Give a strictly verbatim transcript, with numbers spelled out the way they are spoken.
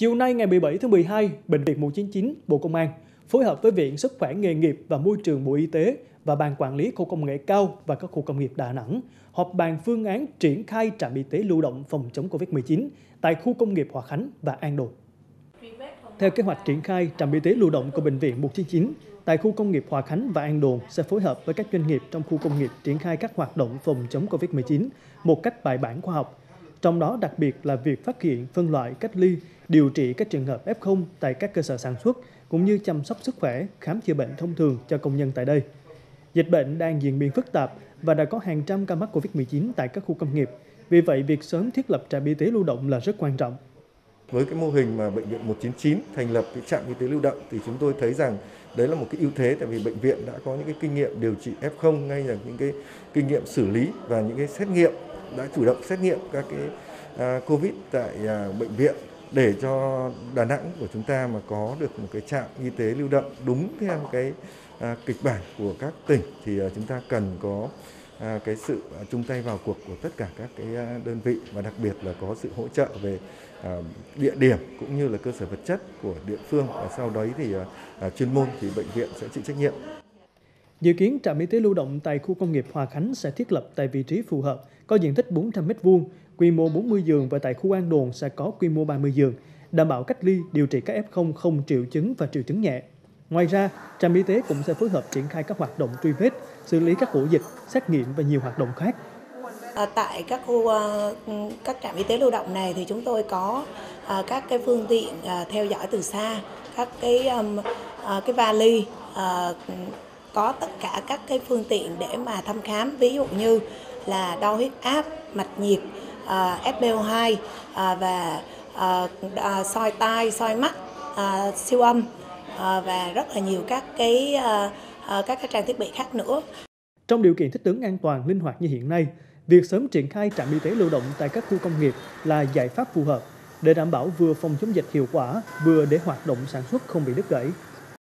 Chiều nay ngày mười bảy tháng mười hai, Bệnh viện một chín chín, Bộ Công an phối hợp với Viện Sức khỏe nghề nghiệp và môi trường Bộ Y tế và Bàn Quản lý Khu công nghệ cao và các khu công nghiệp Đà Nẵng họp bàn phương án triển khai trạm y tế lưu động phòng chống Covid mười chín tại khu công nghiệp Hòa Khánh và An Đồn. Theo kế hoạch triển khai, trạm y tế lưu động của Bệnh viện một chín chín tại khu công nghiệp Hòa Khánh và An Đồn sẽ phối hợp với các doanh nghiệp trong khu công nghiệp triển khai các hoạt động phòng chống Covid mười chín một cách bài bản khoa học. Trong đó đặc biệt là việc phát hiện, phân loại, cách ly, điều trị các trường hợp ép không tại các cơ sở sản xuất, cũng như chăm sóc sức khỏe, khám chữa bệnh thông thường cho công nhân tại đây. Dịch bệnh đang diễn biến phức tạp và đã có hàng trăm ca mắc Covid mười chín tại các khu công nghiệp. Vì vậy, việc sớm thiết lập trạm y tế lưu động là rất quan trọng. Với cái mô hình mà Bệnh viện một chín chín thành lập cái trạm y tế lưu động thì chúng tôi thấy rằng đấy là một cái ưu thế, tại vì bệnh viện đã có những cái kinh nghiệm điều trị ép không, ngay là những cái kinh nghiệm xử lý và những cái xét nghiệm, đã chủ động xét nghiệm các cái Covid tại bệnh viện để cho Đà Nẵng của chúng ta mà có được một cái trạm y tế lưu động đúng theo cái kịch bản của các tỉnh thì chúng ta cần có cái sự chung tay vào cuộc của tất cả các cái đơn vị, và đặc biệt là có sự hỗ trợ về địa điểm cũng như là cơ sở vật chất của địa phương, và sau đấy thì chuyên môn thì bệnh viện sẽ chịu trách nhiệm. Dự kiến trạm y tế lưu động tại khu công nghiệp Hòa Khánh sẽ thiết lập tại vị trí phù hợp, có diện tích bốn trăm mét vuông, quy mô bốn mươi giường, và tại khu An Đồn sẽ có quy mô ba mươi giường, đảm bảo cách ly, điều trị các ép không không triệu chứng và triệu chứng nhẹ. Ngoài ra, trạm y tế cũng sẽ phối hợp triển khai các hoạt động truy vết, xử lý các ổ dịch, xét nghiệm và nhiều hoạt động khác. À, tại các khu các trạm y tế lưu động này thì chúng tôi có à, các cái phương tiện à, theo dõi từ xa, các cái à, cái vali, à, có tất cả các cái phương tiện để mà thăm khám, ví dụ như là đo huyết áp, mạch nhiệt, à, ét pê o hai à, và à, à, soi tai, soi mắt, à, siêu âm à, và rất là nhiều các cái à, à, các cái trang thiết bị khác nữa. Trong điều kiện thích ứng, an toàn, linh hoạt như hiện nay, việc sớm triển khai trạm y tế lưu động tại các khu công nghiệp là giải pháp phù hợp để đảm bảo vừa phòng chống dịch hiệu quả, vừa để hoạt động sản xuất không bị đứt gãy.